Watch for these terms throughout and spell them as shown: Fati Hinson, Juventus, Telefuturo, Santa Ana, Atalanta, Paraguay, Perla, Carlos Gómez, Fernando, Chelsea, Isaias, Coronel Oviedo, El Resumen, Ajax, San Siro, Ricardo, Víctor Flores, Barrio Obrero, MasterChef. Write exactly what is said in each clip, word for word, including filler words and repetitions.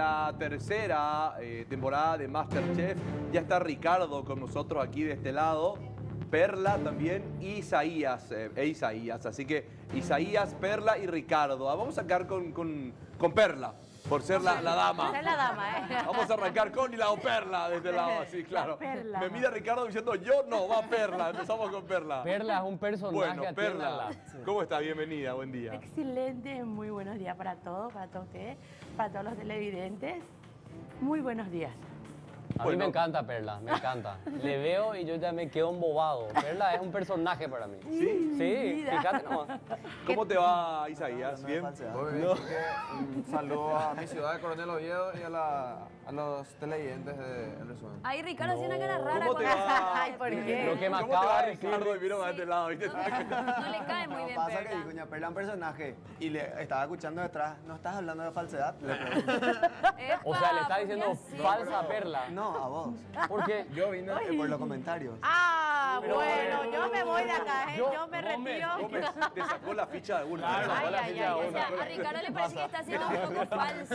la tercera eh, temporada de MasterChef. Ya está Ricardo con nosotros aquí de este lado, Perla también, Isaías, eh, e Isaías. Así que Isaías, Perla y Ricardo. Ah, vamos a sacar con, con, con Perla, por ser la, la dama. Es la dama, ¿eh? Vamos a arrancar con y la Perla de este lado, así, claro. Me mira Ricardo diciendo, yo no, va Perla, empezamos con Perla. Perla es un personaje. Bueno, Perla, ¿cómo está? Bienvenida, buen día. Excelente, muy buenos días para todos, para todos ustedes, para todos los televidentes. Muy buenos días. A bueno. mí me encanta Perla, me encanta. Le veo y yo ya me quedo embobado. Perla es un personaje para mí. Sí, sí, fíjate nomás. ¿Cómo te va, Isaías? No, no, ¿bien? Muy bien. No. Así que, un saludo a mi ciudad de Coronel Oviedo y a, la, a los televidentes de El Resumen. Ay, Ricardo, no. hace una cara rara. ¿Cómo te va? Ay, ¿por qué? Lo que me ¿Cómo acaba te va, de Ricardo? Y vino sí. a este lado. ¿Viste? No, no le cae muy no, bien pasa Perla. Que Doña Perla es un personaje y le estaba escuchando detrás. ¿No estás hablando de falsedad? Le pregunto. O sea, le está diciendo falsa Perla. No. No, a vos. ¿Por qué? Yo vine Ay. por los comentarios. Ah, pero bueno, bueno, yo me voy de acá, ¿eh? Yo, yo me retiro. Gómez, Gómez te sacó la ficha de una. Claro, ay, ay, ay. O sea, a Ricardo le parece que está haciendo un poco falso.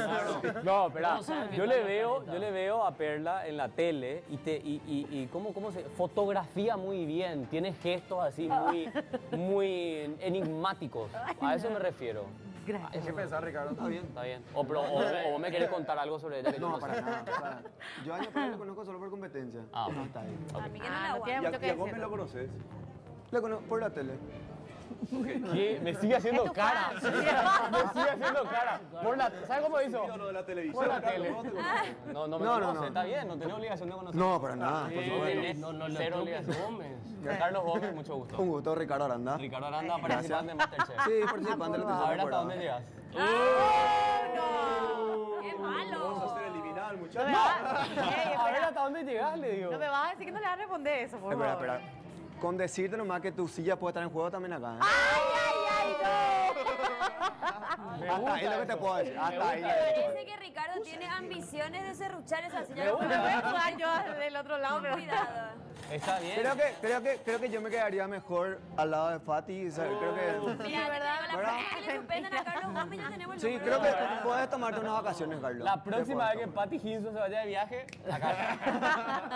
No, espera. Yo le veo, yo le veo a Perla en la tele y te y, y, y cómo, cómo se fotografía muy bien. Tiene gestos así muy, muy enigmáticos. A eso me refiero. Gracias. Hay que pensar, Ricardo, ¿está bien? Está bien. O, pero, o, o me querés contar algo sobre ella. Que no, no, para nada. Para. Yo a Perla lo conozco solo por competencia. Ah, no, está bien. Okay. A mí que no ah, la guarda. No ¿Y a, a Gómez lo conoces? La conozco por la tele. Okay. ¿Qué? Me sigue haciendo cara. cara. Me sigue haciendo cara. Por la, ¿sabes cómo hizo? Lo de la televisión. Por la tele. No, no me no, conoce, no, no. Está bien, no tenés obligación de conocer. No, para nada. Sí, pues, no, no, no, cero obligación. Gómez. Carlos Gómez, mucho gusto. Un gusto, Ricardo Aranda. Ricardo Aranda, participante de MasterChef. Sí, participante de la tercera temporada. A ver hasta dónde llegas. ¡Oh, no! ¡Qué malo! Vamos a ser eliminados, muchachos. A ver hasta dónde llegas, le digo. No me vas a decir que no le vas a responder eso, por favor. Espera, espera. Con decirte nomás que tu silla puede estar en juego también acá. ¿Eh? ¡Ay, ay, ay, no! Hasta ahí lo que te puedo decir. Hasta ahí. Parece que Ricardo tiene ambiciones de serruchar esa silla. Me voy a jugar yo del otro lado, pero cuidado. Está bien. Creo que, creo, que, creo que yo me quedaría mejor al lado de Fati. O sea, oh. creo que... Mira, ¿verdad? ¿verdad? La a Carlos Gómez, ya tenemos el sí, creo que ¿verdad? puedes tomarte unas vacaciones, Carlos. La próxima vez que Fati Hinson se vaya de viaje, acá.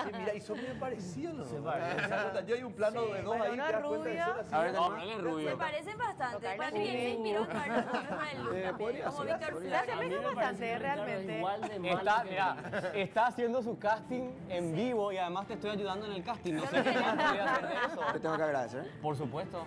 Sí, mira, y son bien parecidos, ¿no? Se parecen. Yo hay un plano sí, de dos ahí. Uno rubio. A ver, no, no es rubio. Se parecen bastante. No, Para mí se inspiró Carlos Gómez. Como Víctor Flores. Se parecen bastante, realmente. Está haciendo su casting en vivo y además te estoy ayudando en el casting. No sé qué eso. Te tengo que agradecer. Por supuesto.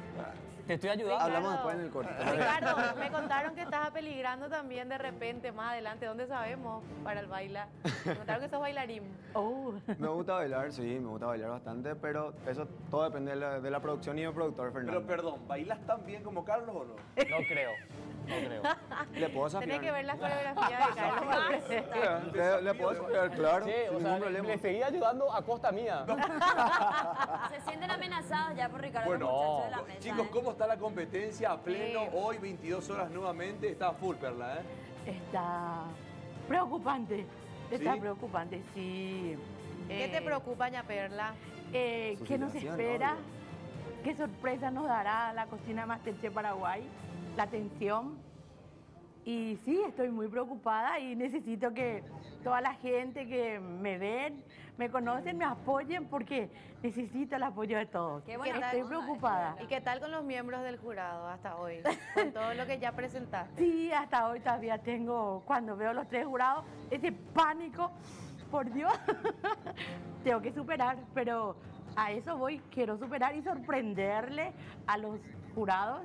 Te estoy ayudando. Ricardo, hablamos después en el corte. Ricardo, me contaron que estás apeligrando también de repente, más adelante. ¿Dónde sabemos para el bailar? Me contaron que sos bailarín. Oh. Me gusta bailar, sí, me gusta bailar bastante, pero eso todo depende de la, de la producción y del productor, Fernando. Pero perdón, ¿bailas tan bien como Carlos o no? No creo. No creo. ¿Le puedo saber? Tenés que ver la coreografía de Carlos. No, ¿Le, ¿Le puedo saber? Claro. Sí, o sea, le, le seguí ayudando a costa mía. No. Se sienten amenazados ya por Ricardo. Bueno, los muchachos de la mesa, chicos, ¿eh? ¿Cómo está la competencia a pleno? Sí. Hoy, veintidós horas nuevamente. Está full, Perla, ¿eh? Está preocupante. Está ¿Sí? preocupante, sí. ¿Qué eh, te preocupa, ña Perla? Eh, ¿Qué nos espera? Obvio. ¿Qué sorpresa nos dará la cocina MasterChef Paraguay? La atención, y sí, estoy muy preocupada y necesito que toda la gente que me ven, me conocen, me apoyen porque necesito el apoyo de todos. Qué buena, estoy preocupada. ¿Y qué tal con los miembros del jurado hasta hoy? Con todo lo que ya presentaste. Sí, hasta hoy todavía tengo, cuando veo los tres jurados, ese pánico, por Dios, tengo que superar, pero a eso voy, quiero superar y sorprenderle a los jurados.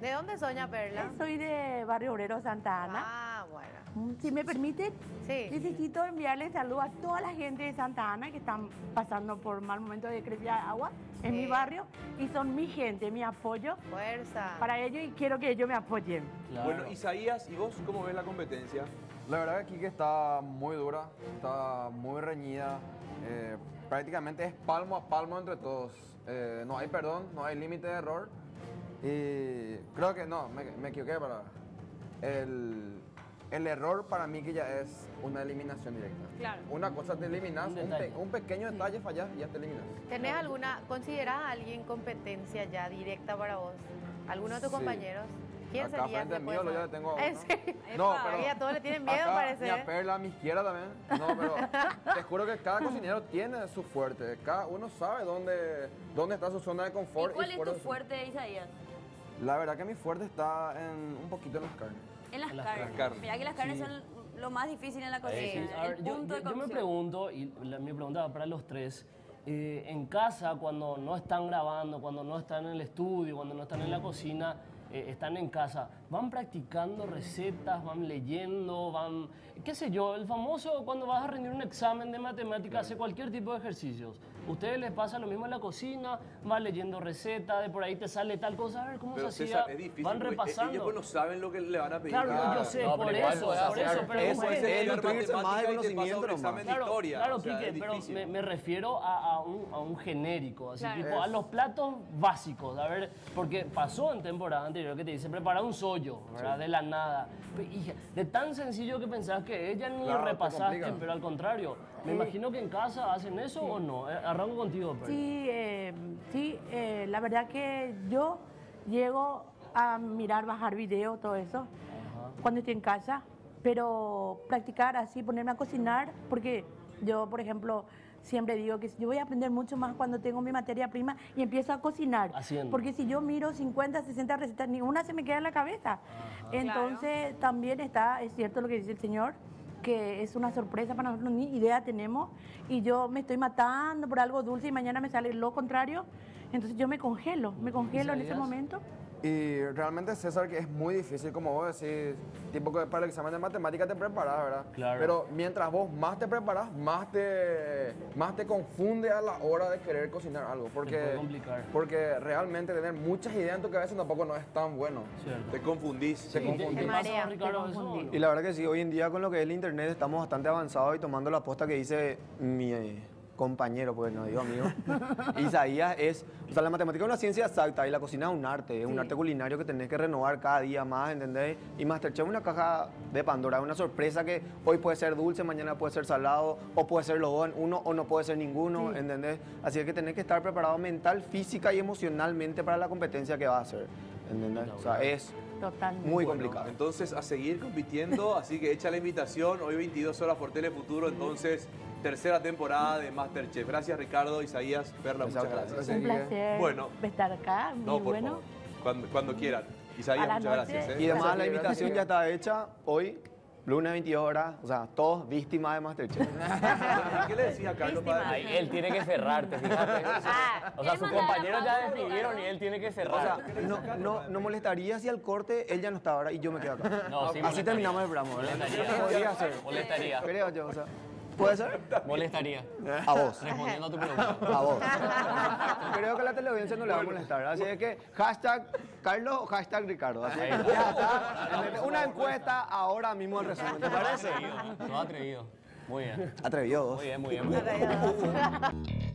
¿De dónde soy, ña Perla? Soy de Barrio Obrero, Santa Ana. Ah, bueno. Si me permite, sí. necesito enviarle salud a toda la gente de Santa Ana que están pasando por mal momento de crecida de agua sí. en mi barrio y son mi gente, mi apoyo. Fuerza. Para ellos y quiero que ellos me apoyen. Claro. Bueno, Isaías, ¿y vos cómo ves la competencia? La verdad que aquí que está muy dura, está muy reñida. Eh, prácticamente es palmo a palmo entre todos. Eh, no hay perdón, no hay límite de error. Y creo que no, me, me equivoqué para el, el error para mí que ya es una eliminación directa. Claro. Una cosa te eliminas, un, un, pe, un pequeño detalle sí. fallas y ya te eliminas. ¿Tenés claro. alguna, considerás a alguien competencia ya directa para vos? ¿Alguno de tus sí. compañeros? ¿Quién acá sería? Frente mío, yo le tengo a uno. ¿En serio? No, pero a todos le tienen miedo, acá, parece. Y a Perla, a mi izquierda también. No, pero te juro que cada cocinero tiene su fuerte. Cada uno sabe dónde, dónde está su zona de confort. ¿Y cuál y es tu fuerte, Isaías? La verdad que mi fuerte está en un poquito en las carnes. En las, en las carnes. carnes. Mira que las carnes sí. son lo más difícil en la cocina. Sí. El ver, punto yo, de yo me pregunto, y la, mi pregunta para los tres, eh, en casa, cuando no están grabando, cuando no están en el estudio, cuando no están en la cocina, eh, están en casa, ¿van practicando recetas, van leyendo, van, qué sé yo, el famoso cuando vas a rendir un examen de matemáticas, hace cualquier tipo de ejercicios? ¿Ustedes les pasa lo mismo en la cocina? ¿Van leyendo recetas, de por ahí te sale tal cosa, a ver cómo pero se hacía? Es difícil, van repasando. Ellos no saben lo que le van a pedir. Claro, ah, yo sé, no, por eso, igual, por o sea, eso, pero eso es el nutrirse más de conocimiento, examen de historia. Claro, claro, o sea, Quique, pero me, me refiero a, a, un, a un genérico, así claro. tipo, es. a los platos básicos, a ver, porque pasó en temporada anterior que te dice prepara un sollo, ¿verdad? Sí. De la nada. De tan sencillo que pensás que ella ni claro, repasaste, pero al contrario, me eh, imagino que en casa hacen eso sí. o no. Arranco contigo, Perla. Sí, eh, sí eh, la verdad que yo llego a mirar, bajar videos, todo eso, ajá, cuando estoy en casa, pero practicar así, ponerme a cocinar, porque yo, por ejemplo, siempre digo que yo voy a aprender mucho más cuando tengo mi materia prima y empiezo a cocinar. Haciendo. Porque si yo miro cincuenta, sesenta recetas, ninguna se me queda en la cabeza. Ajá. Entonces, claro, también está, es cierto lo que dice el señor, que es una sorpresa para nosotros, ni idea tenemos, y yo me estoy matando por algo dulce y mañana me sale lo contrario, entonces yo me congelo, me congelo en ese momento. Y realmente, César, que es muy difícil, como vos decís, tipo que para el examen de matemática te preparás, ¿verdad? Claro. Pero mientras vos más te preparás, más te, más te confunde a la hora de querer cocinar algo. Porque, te puede complicar. Porque realmente tener muchas ideas en tu cabeza tampoco no es tan bueno. Cierto. Te confundís. Sí. Te confundís. Te marea, te confundís. Y la verdad que sí, hoy en día con lo que es el internet estamos bastante avanzados y tomando la posta que dice mi compañero, pues no digo amigo, Isaías es, o sea, la matemática es una ciencia exacta y la cocina es un arte, es sí. un arte culinario que tenés que renovar cada día más, ¿entendés? Y MasterChef es una caja de Pandora, una sorpresa que hoy puede ser dulce, mañana puede ser salado, o puede ser los dos en uno, o no puede ser ninguno, sí. ¿entendés? Así es que tenés que estar preparado mental, física y emocionalmente para la competencia que vas a hacer, ¿entendés? O sea, es... Totalmente. Muy bueno, complicado. Entonces, a seguir compitiendo, así que echa la invitación, hoy veintidós horas por Telefuturo, entonces, tercera temporada de MasterChef. Gracias, Ricardo, Isaías, Perla, muchas gracias. Un placer bueno, estar acá, muy no, por bueno. Favor. Cuando, cuando quieran. Isaías, muchas noche. gracias. ¿eh? Y además, la invitación ya está hecha hoy, lunes veintidós horas, o sea, todos víctimas de MasterChef. ¿Qué le decís a Carlos Padre? Él tiene que cerrarte, fíjate. Ah, o sea, sus compañeros ya despidieron y él tiene que cerrar. O sea, no, no, no molestaría si al corte él ya no está ahora y yo me quedo acá. No, sí, así terminamos el programa. Molestaría. Molestaría. Creo yo, o sea. ¿Puede ser? Molestaría. A vos. Respondiendo a tu pregunta. A vos. Creo que la teleaudiencia no le va a molestar. Así es que hashtag Carlos o hashtag Ricardo. Así es que ya está. Una encuesta ahora mismo al resumen. ¿Te parece? Atrevido. Todo atrevido. Muy bien. Atrevido. Muy bien, muy bien. Muy bien.